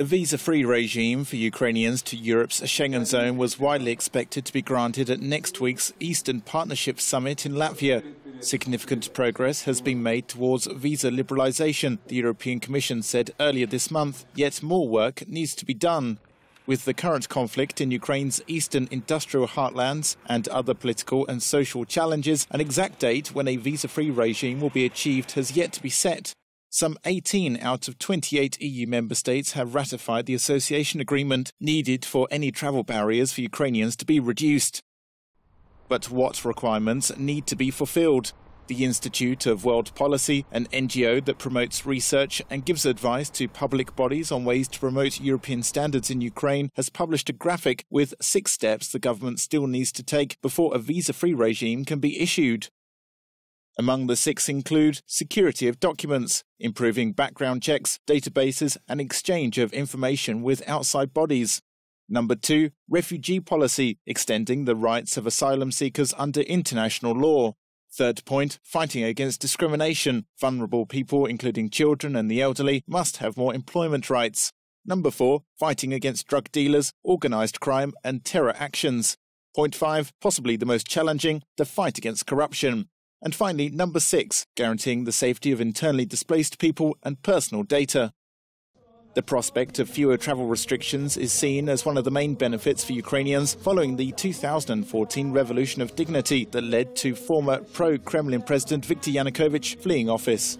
The visa-free regime for Ukrainians to Europe's Schengen zone was widely expected to be granted at next week's Eastern Partnership Summit in Latvia. Significant progress has been made towards visa liberalisation, the European Commission said earlier this month. Yet more work needs to be done. With the current conflict in Ukraine's eastern industrial heartlands and other political and social challenges, an exact date when a visa-free regime will be achieved has yet to be set. Some 18 out of 28 EU member states have ratified the association agreement needed for any travel barriers for Ukrainians to be reduced. But what requirements need to be fulfilled? The Institute of World Policy, an NGO that promotes research and gives advice to public bodies on ways to promote European standards in Ukraine, has published a graphic with 6 steps the government still needs to take before a visa-free regime can be issued. Among the 6 include security of documents, improving background checks, databases and exchange of information with outside bodies. Number 2, refugee policy, extending the rights of asylum seekers under international law. Third point, fighting against discrimination. Vulnerable people, including children and the elderly, must have more employment rights. Number 4, fighting against drug dealers, organised crime and terror actions. Point 5, possibly the most challenging, the fight against corruption. And finally, number 6, guaranteeing the safety of internally displaced people and personal data. The prospect of fewer travel restrictions is seen as one of the main benefits for Ukrainians following the 2014 revolution of dignity that led to former pro-Kremlin President Viktor Yanukovych fleeing office.